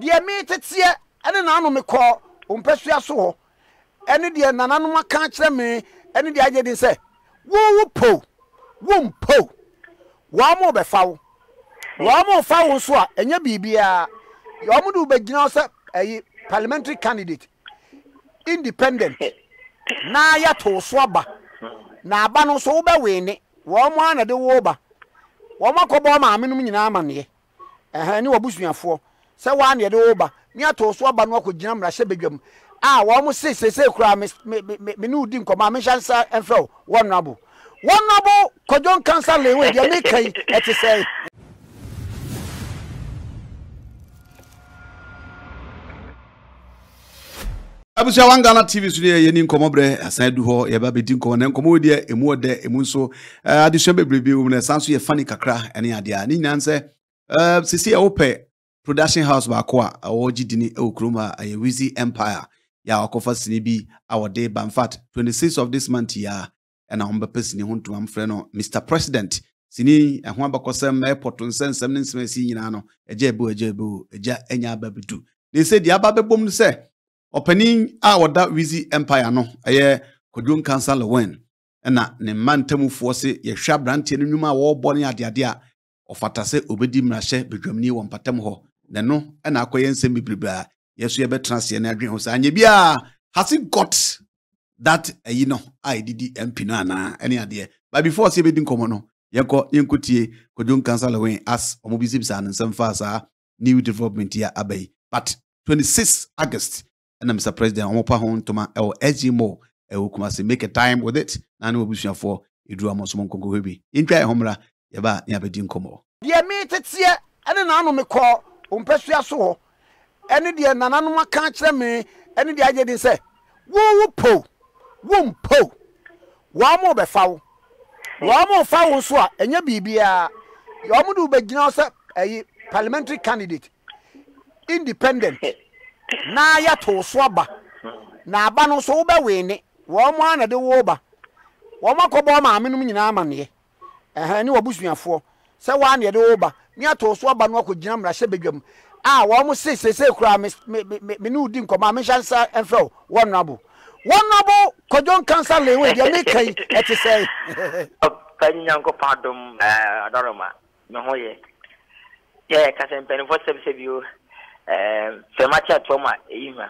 Dear me, Tetsia, and an animal call, Umpesia so. Any dear Nananuma can't tell me, any the idea didn't say, Woo po, womb po. One more befoul. One more foul swat, and your BBA. Yamudu Beginasa, a parliamentary candidate. Independent. Na yato swaba. Na bano soba wene. One at the woba. One more cobama, minamani. A new abusian for. So one year over. Me at all swabba no could jam rashebigum. Ah, almost says they say cry menu dim commamation and flow. One noble. One noble could don't cancel the way you make it say. Abuja One Ghana TV studio ye ni nkomobre asan duho ye ba bedi nkomo komodie emu de emu so adisho bebrebe wo na sanso ye fani kakra ene ade a ni nyanse sisi e ope production house ba kwa awoji dini e okroma ayewizi empire ya akofa sini bi awode banfat 26 of this month ya na omba pesini honto amfre no Mr President sini ehwa bakosem airport nsensem nsensem nyina no ejebu eja enya babedu ni se di ababebom se opening our that Wizzy empire no aye kodun cancel when na ne mantamu force ye hwa brantie no nwuma wo bo ne adeade a ofata se obedi mrahye bedwamni wo mpatam ho ne no na akoye nsem bibribra yeso ye betrase na adwen ho sa anye bia has it got that you know I did mp na na any ade but before se bedi nkomo no yenkotie kodun cancel when as omobizi bisa nsem fa sa new development ya abey but 26 August Mr. President, Omopa Hon Toma El Ejimo, Eukumasi, make a time with it, and we'll be sure for you do a Mosmon Congo Hibi. In Kai Homra, Yaba Yabedin Como. Dear me, Tetsia, and an animal call, Umpesia so. Any dear Nananuma can't tell me, any the idea didn't say, Woo po, womb po. One more befoul. One more foul swat, and your BBA. Yamudu Beginasa, a parliamentary candidate. Independent. Na yato swaba. Na bano soba wene. Wama ana de woba. Wama koboma aminu nyina amane. Ni wabusuafo. Se wane de woba. Ni ato swaba no akogina mrahye bedwam. Ah, wamo se kura menu di nkoma amshansa enfro. One noble. One noble kodon cancel lewe de mekai eti sei. Opanyanko padom adoroma. Me hoye. Ye kasempen for sebio. Fematia Toma Eva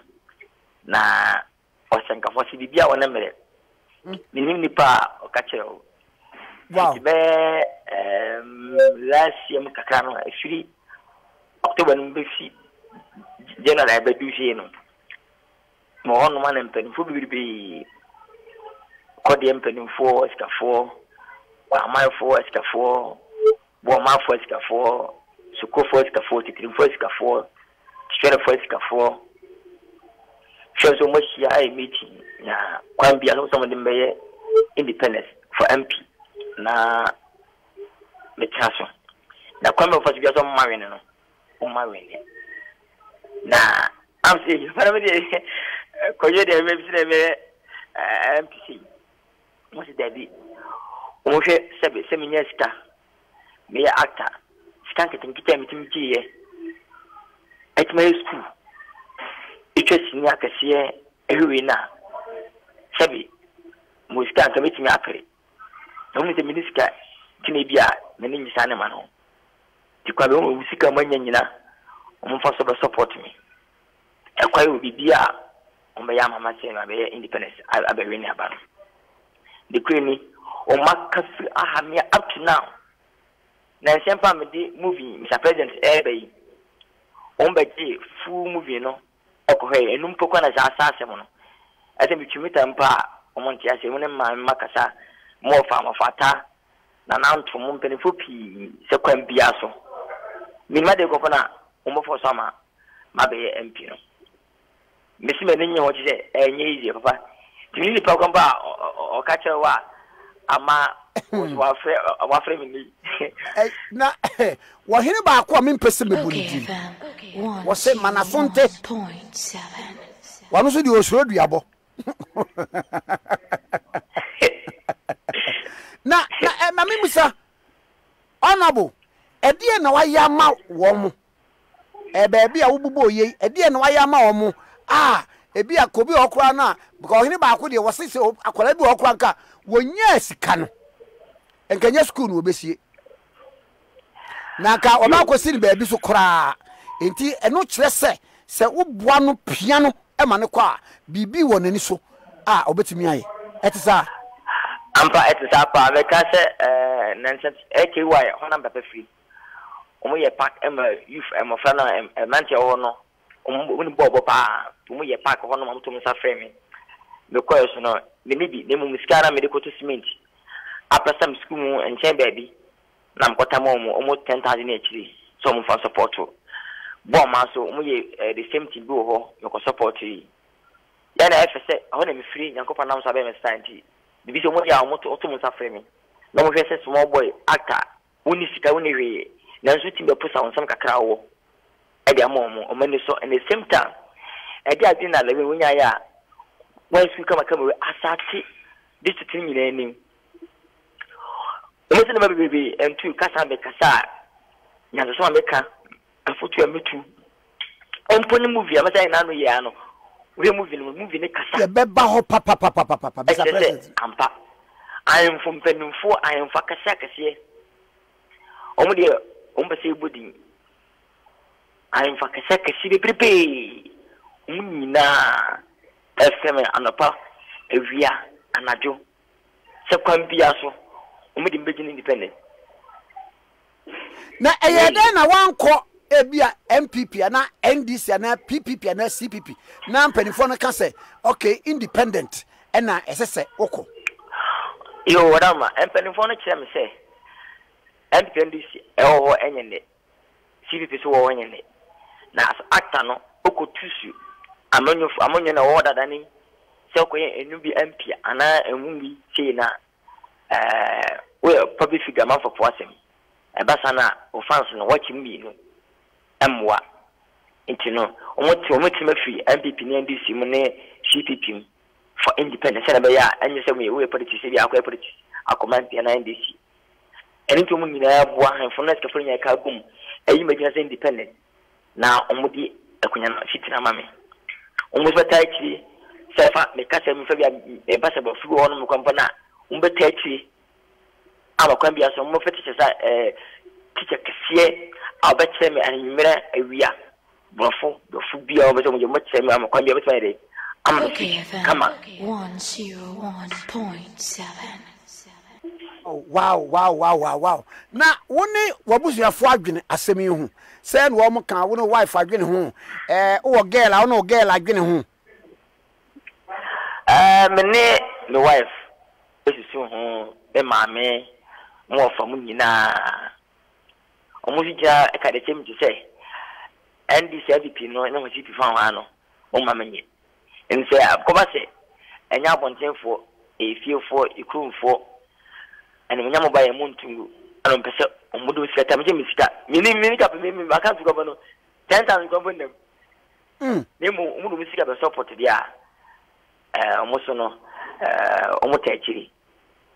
na Osanka for Sibia or Nemere. Minimipa or Cacho. Wow, last Yam Cacano, actually October Bixi General Bedusino. More one and pen food will be Codium Penum 4, Esca 4, Wamai 4, Esca 4, Wama 4, Esca 4, Suko 4, Esca 4, Tikrim 4, Esca 4. Straight for Scafor. Shows so much I meeting. Now, can be some of them by independence for MP. Now, the chancellor. Now, come over to be some marine. Oh, marine. Now, I'm saying, MPC. What's that be? Moshe Sabbath, Seminary Star. Mayor Actor. Skanking Kitty. At my school, it was in Yakasia, Ruina, Sabi, Mustan, committing Apri. Only the minister, Tinibia, the name is Animano. To come home with Sika Manina, Mufasa support me. A quiet will be dear on my Yamama saying, I bear independence, I bear in Haban. The Queen, or Marcus, I have me up to now. Nancy and family movie, Mr. President, Airway. Ombadi full movie no okohe enum poko na za asase mo no ase mitwimita mpa omonti ase mo ne makasa mo fa mafata na nanto mo mpenefo pii se kwan bia so minima de kopo na omofo so ama mabe mp no misime nenye ho je enye izie papa tini pa kwamba okachewa ama wa frame ni na wa hene ba akwa me mpese me bonidi wo se manafonte 0.7 wa no so di osoro duabo na me musa honorable e de na wa ya ma wo mu baby a wububo ye e de na wayama omo ah ebi akobi okra na because ni ba ko de wosese akwara bi okra nka wonya sika no enkanya school no obesie na ka oba ko sin baby so kra enti eno kire se woboa no pia no e ma ne ko a bibi wonani so ah obetimi aye etisa ampa etisa pa me ka se nonsense ekwai hona baba free omo ye pack em youth em ofana em manche wo no omo ni bobo pa omo ye pack hona mo tum sa frame me ko eso no me nibi ne mo miskara me de ko to cement after some school mo enche baby na mkota mo omo 10,000 na chiri so mo fa support bo ma so omo ye the same thing do ho me ko support yi ya na efese hona me free nyankopa na mo sabe me stand bibi so mo ya omo to mo sa frame no mo fese small boy actor woni sika woni hwe nanso timbe posa on some kakra wo e dia momo o mani so and the same time e dia din na lewe wonya ya when su kama kama asati this thing in any o meti na baby and two kasa be kasa nyanso so ameka afotu ametu omponi movie amasa na no ye ano we movie ne kasa be ba ho pa pa pa pa pa pa be present ampa I am from Penumfo I am fakasa kase o mo dia Ombase body. I am fakasa kasi be prepe. Unina. Eseme anapa evia anajo. Sekwan bia so. Omedi mbegin independent. Na eyede na wanko ebia MPP na NDC na PPP na CPP. Na mpanifo no ka se okay independent na esese oko. Yo wadama mpanifo no kire me se NDC ewo enyene CPP so wo enyene na actor no okotusu amonyo na order dani se okoye enu bi MP ana enwumi sei na we public figure man for kwasem e basa na ofans no wachi mbi no emwa intino omoti mafi MPP ni NDC mu ne CPP for independence na be ya enye se mu we politics bi akwa politics akoman pia na NDC anything we need to boa and for next to find a gum ayi magina say independent na omudi akunya na fitina mame omudi tachi sefa me kasa me fa bia e basa ba fugo hono me kwampa na umbeta tachi aba kwambia so mo fetiche sa teacher ksie abache me animira awia bofo bofo bia obache mo mo tse me am kwambia besa ide am kama 101.7 Oh, wow. Now, one day, what was your fortune? I send me home. Send one more car, one wife, I get home. Oh, girl, I know girl, I get home. My wife, this is home, the mammy, more for Munina. Omusija, I can't attempt to say. And this every pino, and I was you found Anno, oh, mammy. And say, I've come, I say, and I want them for a few for a crew for. And when I'm by a moon to an person, I'm going to set up Jimmy Scott. Meaning, many up, maybe I can't governor 10,000 governor. Nemo, who will see the support to the air. Mosono, Omotachi.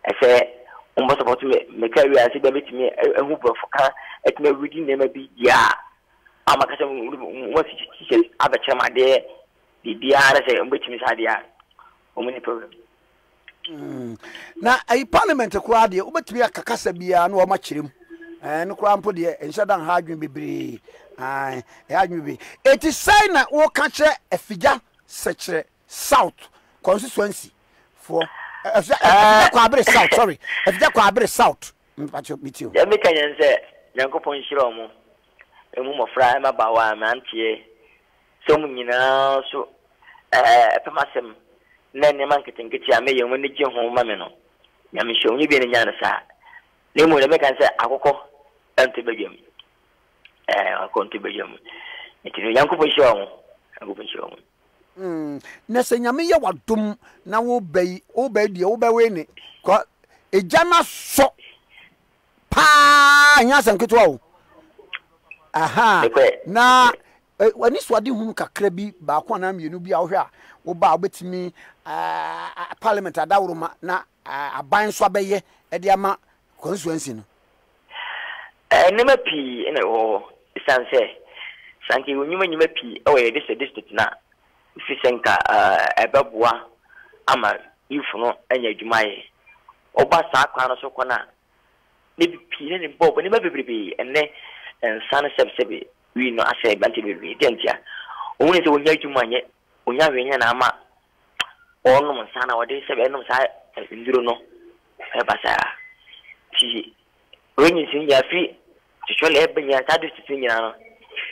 I say, almost about to make a real city with me, a hooper for car, at my reading, there may be ya. I'm a cousin, what she says, Abacha, my dear, the Diana, which Miss Hadia, or many problems. Na a parliament akwa de obetumi akakasa bia na o machirim no kwa mpo de enhyadan ha adwen bebre ai e adwen bi eti sai na wo ka kire Afigya Kwabre South constituency for Afigya Kwabre South sorry Afigya Kwabre South mpacho mitio ya meka nyenze yankopon hiro mu emu mofra ma bawa ma antie so munyina so pemasem nene manketing kiti ameye woni je ho mame no nya me show nyi bi nya na sa ne mo le me kan se akoko anti begem etinu yankupo show ho akoko show na se nya me ye wadom na wo bayi de wo bawe ni ko ejana so pa nya san kitwa wo aha na wani swadi hunu kakra bi ba kwa na mienu bi a wo hwa wo ba obetimi parliament adawroma na aban so abeye e de ama constituency no enema pi na wo sanse Sanki unyuma nyuma pi oye dese district na fisenka ebeboa ama ifuno anya adwumaye oba saa kwa no so kona ne pi ne bobo ne bebrebe ene nsane sebsebe wi no ase banti bebrebe dentia onwe se onya adwumanye onya hwenya na ama onu nsana ode sebe enu saa ndiro no ebasa ti onyi sin ya fi tshole ebenya ta district nyana no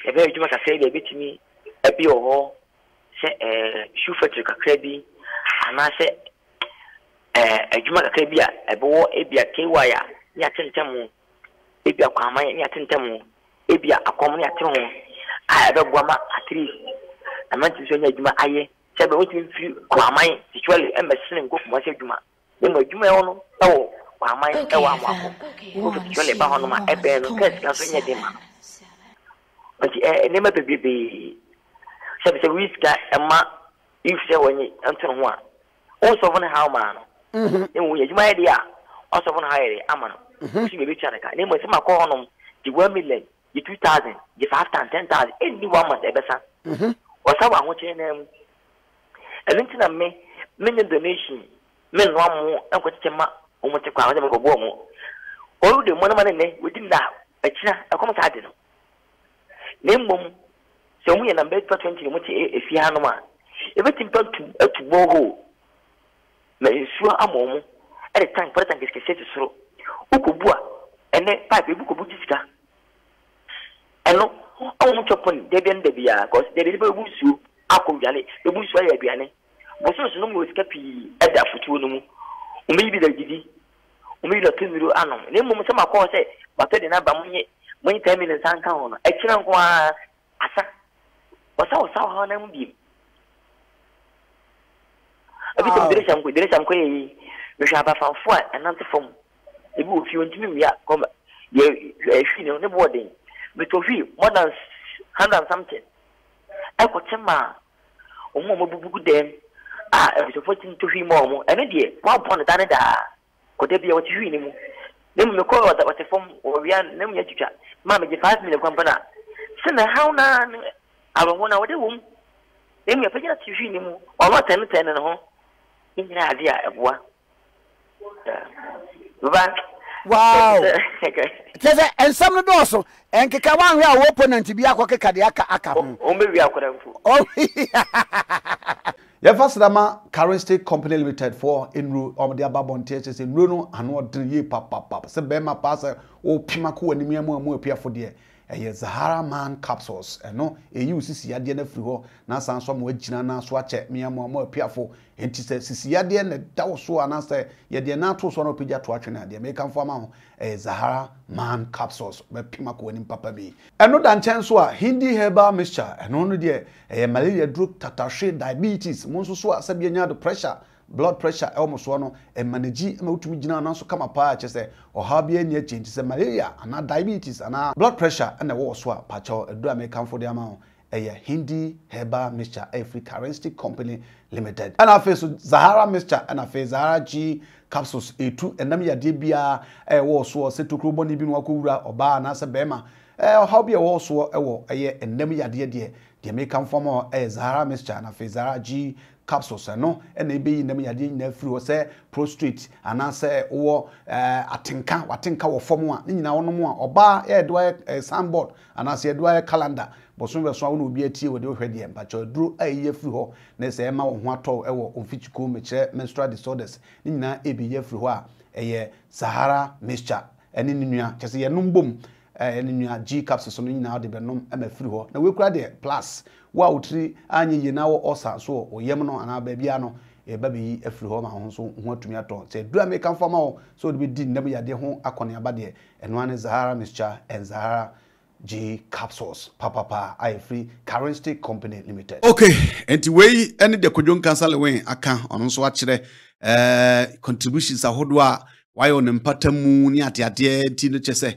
ebe ejuma ka sey ebe timi ebi oho se shufetu ka krebi ana se ejuma ka krebi a ebo ebi a kwaya ya ya tentemu ebi akwama ya tentemu ebi akwam ya tentemu a ebe gwama atri amanti so nya ejuma aye se be wotin fi kwaman tshole emesine ngokuma se ejuma ne mo ejuma yo no tawo kwaman tawo amako ko tshole ba hono ma ebe no kes ka so nya dema. But never be a risk and ma if there were any Anton one. Also, one how man. You my idea. Also, one higher Amano. She will be Chanaka. Name was my column, the 1,000,000, the 2,000, the 5,000, 10,000, anyone must ever son. Or someone watching them. A little me, million donation, men one more, and what's the mark on what the crowd of a woman. All the money within that, a china, a common. Name, so we and a bed for 20 minutes if you have no man. Everything done to Bogo. May sure a moment at a time, but I can say to so. Ukubua, and then five people could discuss. And no, I want to open Debian Debia, because there is a busu, Akujali, the busu Abiane. But no more escape at that for 2 months. Maybe the Giddy, maybe the Timuru Anum. Name, some of course, but then I bam. When you tell me the sun town, I can't asa. What's our sound? I'm beam. A bit of dress and good dress and quay, which I have found for and not from the book. You want me, come, you know, the boarding. But of you, more than 100 something. I could tell my own book then. I was supporting to him more, and a dear, 1 pound a danada. Could there be what you mean? Name the call that was a form or we are no teacher. Mamma, the 5 million company. Send a how now I don't want our room. Name your picture to you anymore, or what 10 and home. In the idea of what? Wow, and some of also, and Kakawan, we are open and to be a Kadiaka Akam. Oh, maybe I could have. Oh, Yafasama Current State Company Limited for in Ru on the Ababon Teachers in Runo and what 3 year papa, Sebema Passa, O Pimaku and Miamu and Mopia for dear. A Zahara Man capsules, and no, a UCC Adian Friho, Nasan Swam Wegina, Swatchet, Miamu, more piaful, and she says, Sisiadian, a Dawso, and answer, yet the natural son of Pija to Atrina, the American farmer, a Zahara Man capsules, where Pimaku and Papa be. And no dan chanswa, Hindi herbal mixture, and only dear, a malaria droop, tatashi, diabetes, Monsua, Sabiana, the pressure. Blood pressure almost one and manage multimina and also come apart chese or hobby any change is malaria and diabetes and blood pressure and the war swap patcho a drama come for the amount a Hindi herbal mixture every currency company limited and I face Zahara mixture and I face Zahara G capsules A2 and Namia DBR a war sword set to Kruboni Binwakura or Bar Nasa Bema a hobby war sword a war a year and Namia dear the American former a Zahara mixture and I face Zahara G capsules no ene be yin dem yade nyina firi ho se prostrate ana se wo atinka wo form a nyina wo no mu a oba e do e sandboard ana se e do e calendar bosun beso wo no bi atie wo de hwe de mpa cho duro aye firi ho na se e ma wo ho ato e wo onfichiko mekere menstrual disorders nyina e bi ye firi ho a eye Zahara mixture ene nua kese ye no mbom ene nua G capsules no nyina wo de be nom e ma firi ho na we kura de plus wa utri anye yinawo osa so oyem no ana ba bia no e ba bi afri ho ma ho so ho atumi ato se dura me kan fama ho so de di ndem yade ho akone aba de eno an Zahara mixture and Zahara G capsules papa I free Current State Company Limited. Okay, enti we any de kodjon cancel we aka ono so akire contributions ahodo a why on mpatamu ni ate ade ti no chese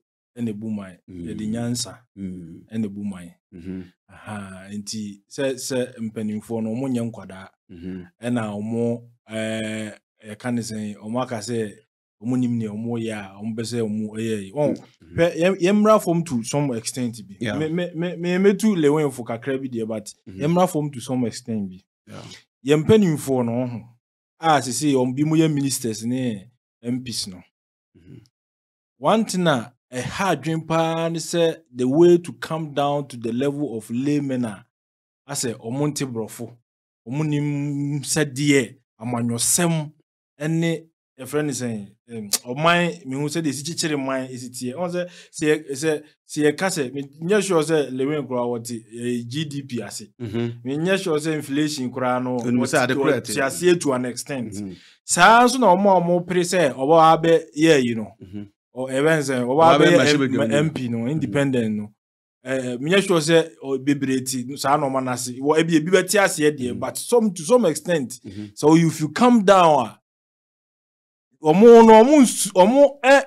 ene bumai. Yedi nyansa ene bumai. Aha. Inti se mpenimfo no mo nyankwada. Ena omo kanisen omo akase omo nimne omo ya omo bese omo eyey. On yemra form to some extent bi. Me tu LilWin for kakra bi there but yemra form to some extent bi. Yeah. Yempenimfo no. Ah sisi ombi mo ye ministers ne MPs no. One thing a hard dream pan say the way to come down to the level of laymen I say omonte brofo omunim said die amanyosem any a friend saying or my me who said this chichiri mine is it here on say a cassette me yes sure say LilWin kura what GDP I say me yes sure say inflation kura no to an extent sounds no more prese or abe yeah you know or events or MP no independent no me sure say or bibreti no sa no manase wo e bi beti ase dey but to some extent so if you come down omo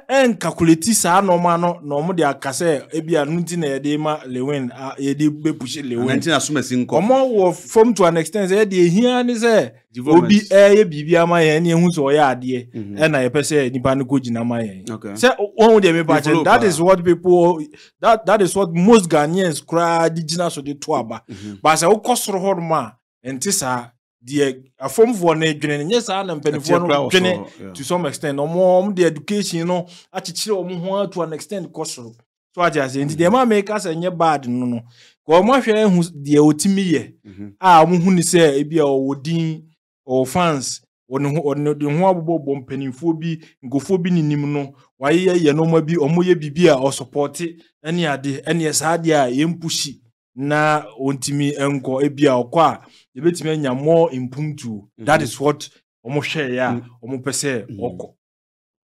en calculate sa normal no omo de akase e bia nunti na ye de ma LilWin ye de be push LilWin nunti na so mesin ko omo form to an extent ye de hia ni se obi ye bibia ma ye ne hu so ye ade e na ye pese nipa ne ko gina ma ye se won de me budget that is what people that is what most Ghanaians cry digital so de to aba but se wo kosoro ho ma enti sa the form for ne dwene nyesa na mpanifo no dwene to some extent no more the education no achichire omo ho to an extent kosoro so as in the ma make as enye bad no ko mo hwe hu the otimiye a omo hu ni say e bia odin or fans on the ho abobo mpanifo bi ngofo bi ninim no waye ye no ma bi omo ye bibia or support any ade any saade a ye mpushi na ontimi enko ebia okwa ebetimi anya more impuntu that is what omo share ya omo pese okọ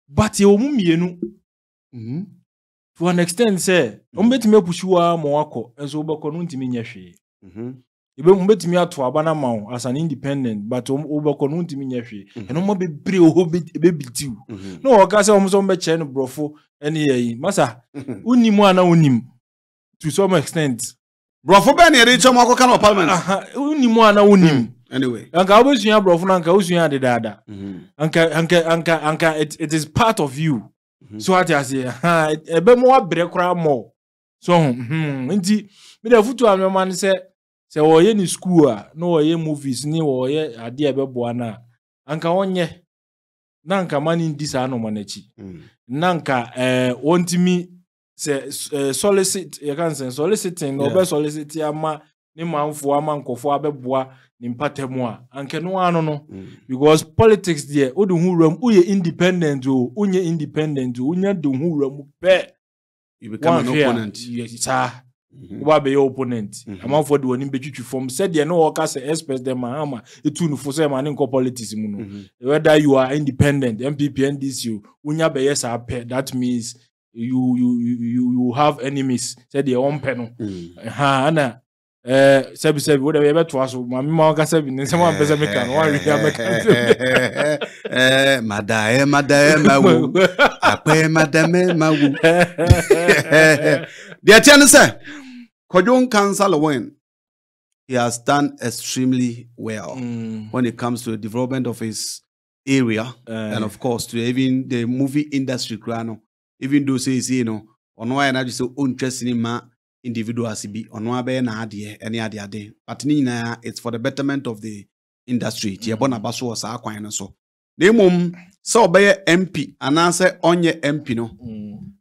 but e omo mienu to an extent say omo betimi pushiwa mo akọ enso obekọ no ntimi nya hwe ebe omo betimi ato aba na mawo as an independent but omo obekọ no ntimi nya hwe eno mo bebre oho bebitiw no oka say omo so mbeche no brofo ene yeyi masa unimu ana unim to some extent brofo ben ye dey chomo akọ kan parliament unimu ana unim anyway anka obusunya brofo na anka osunya dedada anka it is part of you so what I say ebe mo abre kra mo so nti me dey futu amema ne se wo ye ni school a no wo ye movies ni wo ye ade ebeboa na anka wonye na anka mani ndisa anomanachi na anka wontimi solicit you can say soliciting no be solicit ama ni manfo ama nkofo abeboa ni mpatemu a anke no ano no because politics there o de huram uye independent o unye independent o unya de huram pe you become an opponent ta oba be your opponent amanfo de woni betwitwi form said there no work as express them ama etu no fo say ma ni nkop politics mu no whether you are independent MPP NDC unya be yes ape that means you have enemies said your own panel ana sebi whatever you better ask my mama ka sebi nse mo ampese me kan one read me kan madam mawu ape madam mawu the attorney say Kodwon Council LilWin he has done extremely well when it comes to the development of his area and of course to even the movie industry crano. Even though says you know, on why I just so interest in my individual as be on why be na ade any ade but nina it's for the betterment of the industry. Ti ebo na baso sa kwan no so. Na mum so be MP and answer on your MP no.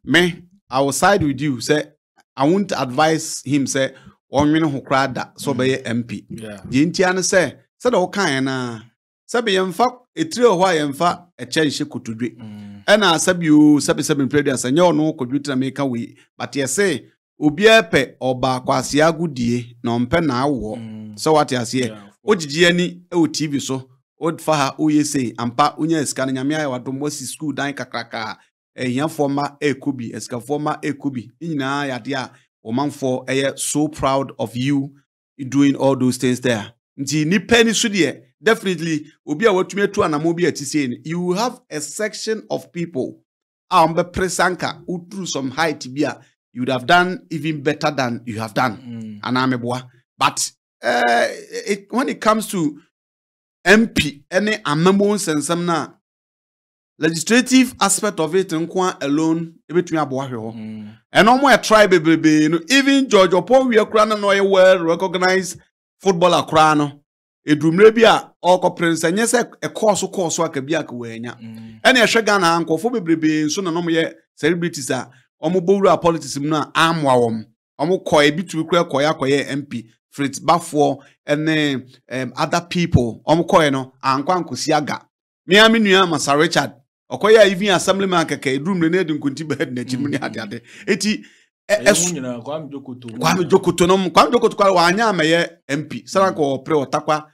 Me I will side with you say I won't advise him say on win ho kra da so be MP. Yeah. Di ntia no say do kan na say be mfa etri ho a mfa e chenche kotodwe. Ena sabiu sabi previous anya ono kodwitra meka we but ye say obi epe oba kwase agudie na ompe na awo so what ye say ojiji ani e o tv so odfa ha oye say ampa unya eska na nyame ayo adomosi school dan kakraka ehia forma ekubi eska forma ekubi nyina ya de a omanfo eye so proud of you doing all those things there nti ni peni so de definitely obi a watumi atu anamobi atise, you will have a section of people ambe presanka who through some height bia you would have done even better than you have done anameboa. But when it comes to MP any amembo sensam na legislative aspect of it nkwa alone ebetumi aboa hweho eno mo e try bebebe no even George Opon we akra na no well recognized footballer akra no edumre bi a okoprince anyese e course aka bi aka wanya ene ehwe Ghana ankofo bebebe nso na no mo ye celebrities a omobowura politics mu na amwawom omukọ ebitu kura koyakoye MP Fritz Bafo ene other people omukọ e no ankwankosi aga Miami nua Masa Richard okoya even assemblyman keke edrum le nedin kunti bed na chimu ni ade eti esunyina kwa mjokoto no kwa mjokoto kwa wanya ameye MP sarako pre otakwa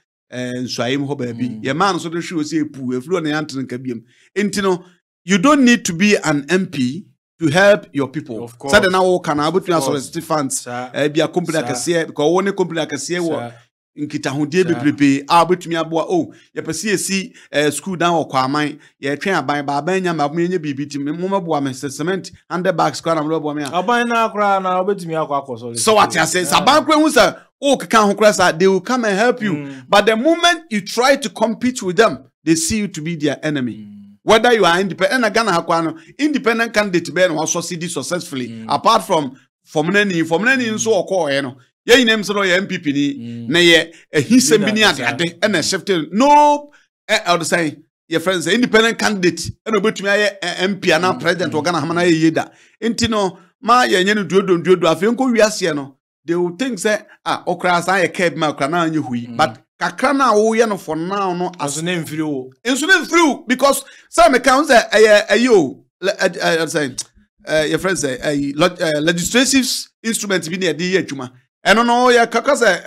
nsuaim ho ba bi ye man so de hwe osi epu eflu na yanten ka biem enti no you don't need to be an MP to help your people. Of course. Sada na wo kana abutuna so resistance bi a company akase because wo ne company akase wo nkita hodie bebrebe abutumi aboa oh ye pese esi school down okwaman ye twen aban ba aban nya ma menye bibiti momaboa me cement handbags kwa na moboa me aban na akra na obetumi akwa akosole so what you say aban kwa hu say oh kan ho kra say they will come and help you but the moment you try to compete with them they see you to be their enemy whether you are independent and Ghana akwa no independent candidate be no succeed successfully apart from formulani nso okọ ye no ye name so ye MPP ni na ye ehisem bi ni ade and shift no I would say your friends independent candidate and obetumi aye MP ana president Ghana hamana ye yeda enti no ma ye nye no duodon afi nko wiase no they will think say ah okra san ye keb ma okra na anye hui but kakra na wo ye no for now no as name free wo enso name free because some accounts ayo I would say your friends say legislative instruments bi ni ade ye adwuma and no ya kakasa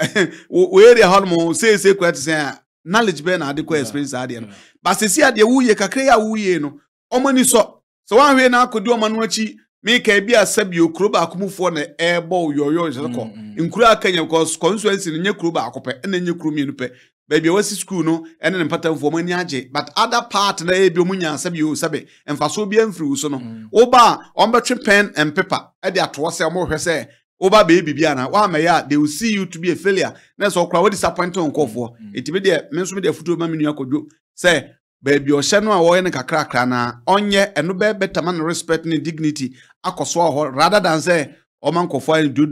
we area hormone say kwet say knowledge be na adequate experience ade no but say see ade wo ye kakra ya wo ye no omani so wan hwe na akodi omanu achi me ka bi asabio kroba akomufo na ebo yoyo zeko nkura akanya because constituency nye kroba akope na nye kromi no pe ba bi wasi school no ene ne patamfo omani age but other part na ebi omunya asabio sabe emfaso bi amfiri so no oba ombetwe pen and paper ade atwose omohwe say over baby Biana, why they will see you to be a failure. That's all crowd disappointed on call for it. Media foot mammy could do say, baby, or shall no warning a crack crana on ye and no better man respecting dignity. I could swallow rather than say, oh, man, coffee, do,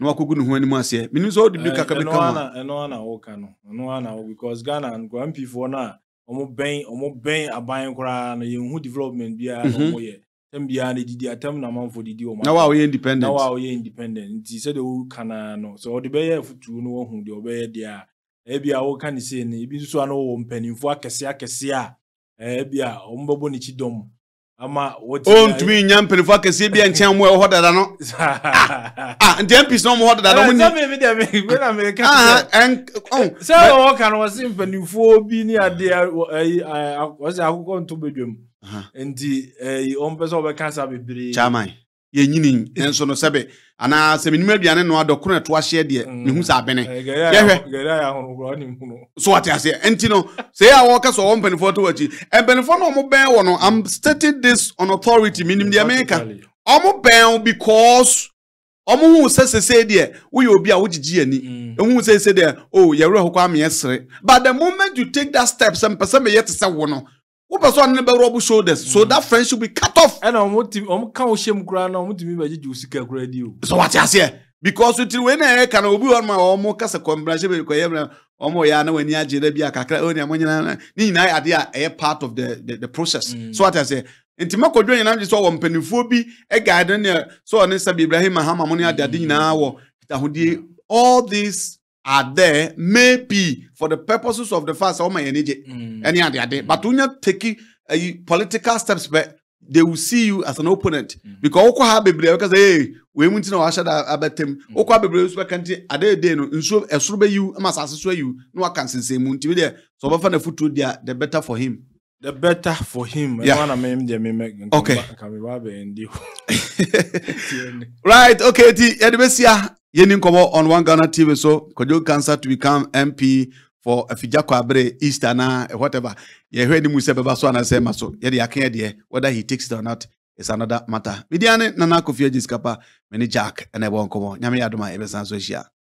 no, I couldn't win more say. Minus all the big cacabana and no, because Ghana and Grumpy for now, or more bang, a buying crown, a young development beer, no ye. Mbiane didi atam na manfo didi o ma na wa we independent he said o kana no so the be futu no hu de obeye dia e bia wo kan se ni ibi nso an wo mpanimfo akese a e bia o mbabo ni chidom ama wo ti o ntumi nya mpanimfo akese bia nchen mo e ho dada no ndempi so mo ho dada no ni so wo kan wo se mpanimfo bi ni ade wo se akoko nto bedwam and the ompeso be cancer be biri chairman ye nyini enso no sebe ana se minimum aduane no adokuna to ahye de mehu sa bene ye hwe so what I say entino say I work so on penfo to wachi and penfo no mo ben wono I'm stating this on authority minimum the America omo ben because omo hu say there we obi a wogigi ani ehun say there oh ye re hokwa me yesre but the moment you take that step some person me yet say wono who person never rub shoulders, so that friend should be cut off. And I'm can't shame ground. I'm not even ready to seek a radio. So what you say? Because until when I can obi on my omo kasa combination with koyem omo ya na when ya jere bia kakra oni amonye na ni na idea a part of the process. So what I say? Ntima kodwo nyina nje so wo mpanimfo bi e guide na so on Sabi Ibrahim Mahama moni adade nyina wo kitahodi all these are there maybe for the purposes of the fast or my energy any other day but when you take political steps but they will see you as an opponent because okwa ha bebre because hey we munti na washada abetem okwa bebre so kanti ade dey no nso esoro be you am asase so you no akansensem munti dey so ba fa na futu dia the better for him yeah. I want to make him okay right okay the edbesia Yenin Kobo on One Ghana TV, so Kojo Cancer to become MP for Afigya Kwabre Easter na whatever. Ye hwe ni mu se beba so na se maso. Ye de akan de whether he takes it or not is another matter. Midiane Nana Kofi Ojiskapa, many Jack and everyone come on. Nyame adoma e be san so hia.